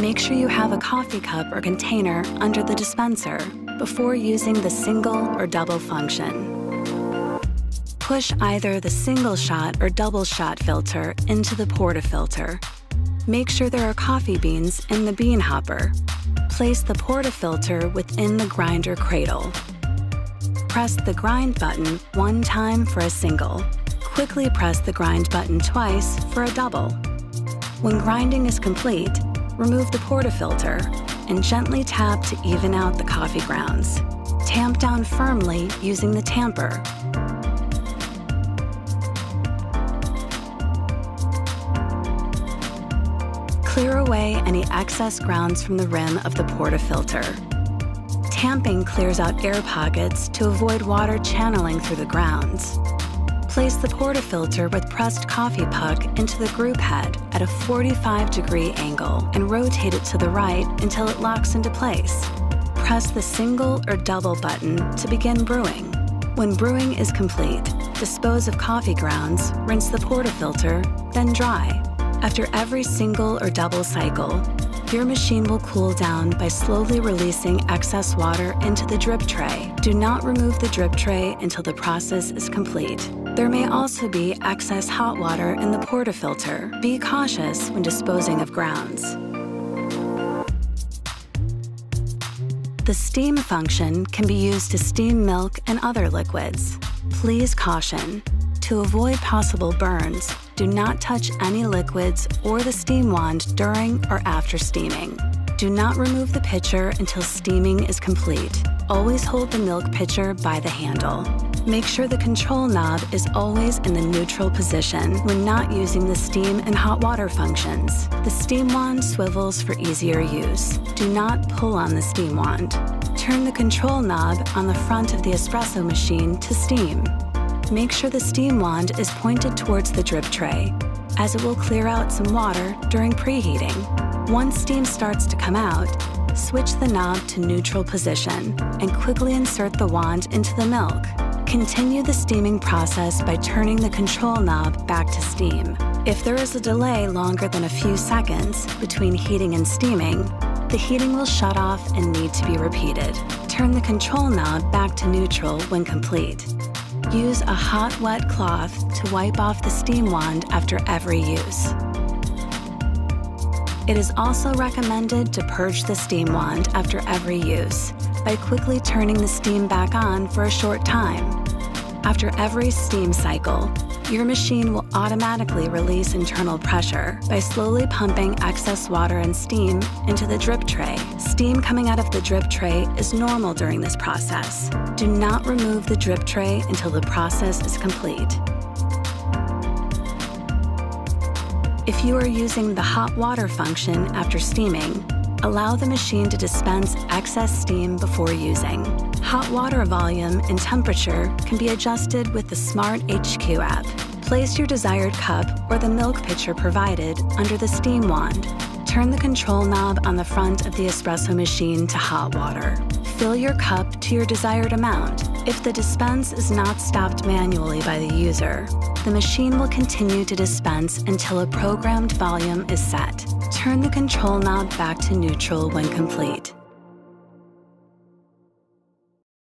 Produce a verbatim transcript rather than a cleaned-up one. Make sure you have a coffee cup or container under the dispenser before using the single or double function. Push either the single shot or double shot filter into the portafilter. Make sure there are coffee beans in the bean hopper. Place the portafilter within the grinder cradle. Press the grind button one time for a single. Quickly press the grind button twice for a double. When grinding is complete, remove the portafilter and gently tap to even out the coffee grounds. Tamp down firmly using the tamper. Clear away any excess grounds from the rim of the portafilter. Tamping clears out air pockets to avoid water channeling through the grounds. Place the portafilter with pressed coffee puck into the group head at a forty-five degree angle and rotate it to the right until it locks into place. Press the single or double button to begin brewing. When brewing is complete, dispose of coffee grounds, rinse the portafilter, then dry. After every single or double cycle, your machine will cool down by slowly releasing excess water into the drip tray. Do not remove the drip tray until the process is complete. There may also be excess hot water in the portafilter. Be cautious when disposing of grounds. The steam function can be used to steam milk and other liquids. Please caution. To avoid possible burns, do not touch any liquids or the steam wand during or after steaming. Do not remove the pitcher until steaming is complete. Always hold the milk pitcher by the handle. Make sure the control knob is always in the neutral position when not using the steam and hot water functions. The steam wand swivels for easier use. Do not pull on the steam wand. Turn the control knob on the front of the espresso machine to steam. Make sure the steam wand is pointed towards the drip tray, as it will clear out some water during preheating. Once steam starts to come out, switch the knob to neutral position and quickly insert the wand into the milk. Continue the steaming process by turning the control knob back to steam. If there is a delay longer than a few seconds between heating and steaming, the heating will shut off and need to be repeated. Turn the control knob back to neutral when complete. Use a hot, wet cloth to wipe off the steam wand after every use. It is also recommended to purge the steam wand after every use by quickly turning the steam back on for a short time. After every steam cycle, your machine will automatically release internal pressure by slowly pumping excess water and steam into the drip tray. Steam coming out of the drip tray is normal during this process. Do not remove the drip tray until the process is complete. If you are using the hot water function after steaming, allow the machine to dispense excess steam before using. Hot water volume and temperature can be adjusted with the Smart H Q app. Place your desired cup or the milk pitcher provided under the steam wand. Turn the control knob on the front of the espresso machine to hot water. Fill your cup to your desired amount. If the dispense is not stopped manually by the user, the machine will continue to dispense until a programmed volume is set. Turn the control knob back to neutral when complete.